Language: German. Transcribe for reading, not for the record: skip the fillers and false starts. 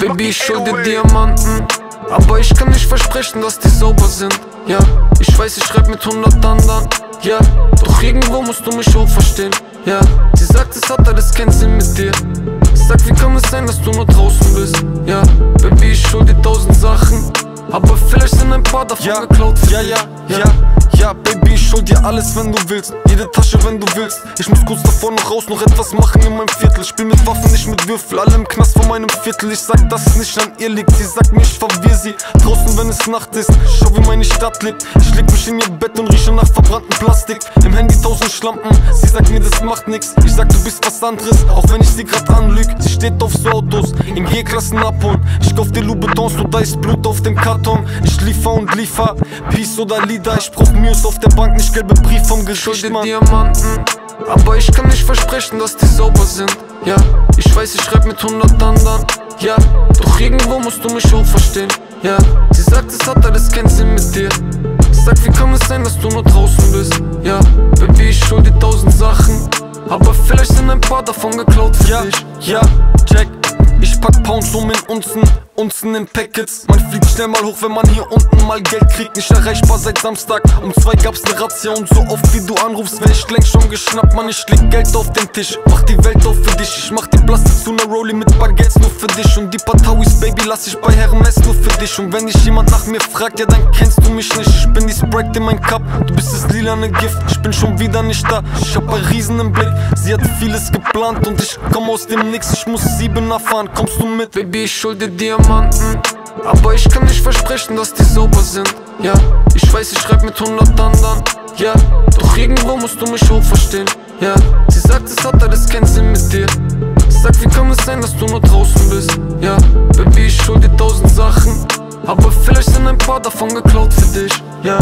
Baby, ich schulde Diamanten, aber ich kann nicht versprechen, dass die sauber sind. Ja, yeah. Ich weiß, ich schreib mit 100 anderen. Ja, yeah. Doch irgendwo musst du mich auch verstehen. Ja, yeah. Sie sagt, es hat alles keinen Sinn mit dir. Sag, wie kann es sein, dass du nur draußen bist? Ja, yeah. Baby, ich schulde 1000 Sachen, aber vielleicht sind ein paar davon ja, geklaut. Ja, ja, ja, ja, ja, Baby, ich schuld dir alles, wenn du willst. Jede Tasche, wenn du willst. Ich muss kurz davor noch raus, noch etwas machen in meinem Viertel. Spiel mit Waffen, nicht mit Würfel, alle im Knast vor meinem Viertel. Ich sag, dass es nicht an ihr liegt, sie sagt mir, ich verwirr sie. Draußen, wenn es Nacht ist, schau, wie meine Stadt lebt. Ich leg mich in ihr Bett und rieche nach verbranntem Plastik. Im Handy 1000 Schlampen, sie sagt mir, das macht nix. Ich sag, du bist was anderes, auch wenn ich sie grad anlüg. Sie steht auf so Autos, in G-Klassen abholen. Ich kauf dir Louboutins, so da ist Blut auf dem Karton. Ich liefer und liefer, Peace oder Lieder. Ich brauch News auf der Bank, nicht gelbe Brief vom Gericht, Mann. Ich schulde Diamanten, aber ich kann nicht versprechen, dass die sauber sind. Ja, ich weiß, ich schreib mit 100 anderen. Ja, doch irgendwo musst du mich auch verstehen. Ja, sie sagt, es hat alles keinen Sinn mit dir. Sag, wie kann es sein, dass du nur draußen bist? Ja, Baby, ich schulde 1000 Sachen, aber vielleicht sind ein paar davon geklaut für dich. Ja, check. Ich pack Pounds in Unzen, Unzen in Packets. Man fliegt schnell mal hoch, wenn man hier unten mal Geld kriegt. Nicht erreichbar seit Samstag, um 2 gab's ne Razzia. Und so oft wie du anrufst, wär ich längst schon geschnappt. Mann, ich leg Geld auf den Tisch, mach die Welt auf für dich. Ich mach die Plastik zu ner Rolli mit Baguettes nur für dich. Und die Patawis, Baby, lass ich bei Hermes nur für dich. Und wenn dich jemand nach mir fragt, ja dann kennst du mich nicht. Ich bin die Sprite in mein Cup, du bist das lilane Gift. Ich bin schon wieder nicht da, ich hab einen Riesen im Blick. Sie hat vieles geplant und ich komm aus dem Nix. Ich muss 7er fahren, kommst du mit? Baby, ich schulde Diamanten, aber ich kann nicht versprechen, dass die sauber sind. Ja, ich weiß, ich schreib mit 100 anderen. Ja, doch irgendwo musst du mich auch verstehen. Ja, sie sagt, es hat alles keinen Sinn mit dir. Sag, wie kann es sein, dass du nur draußen bist? Ja, Baby, ich schulde 1000 Sachen, aber vielleicht sind ein paar davon geklaut für dich. Ja.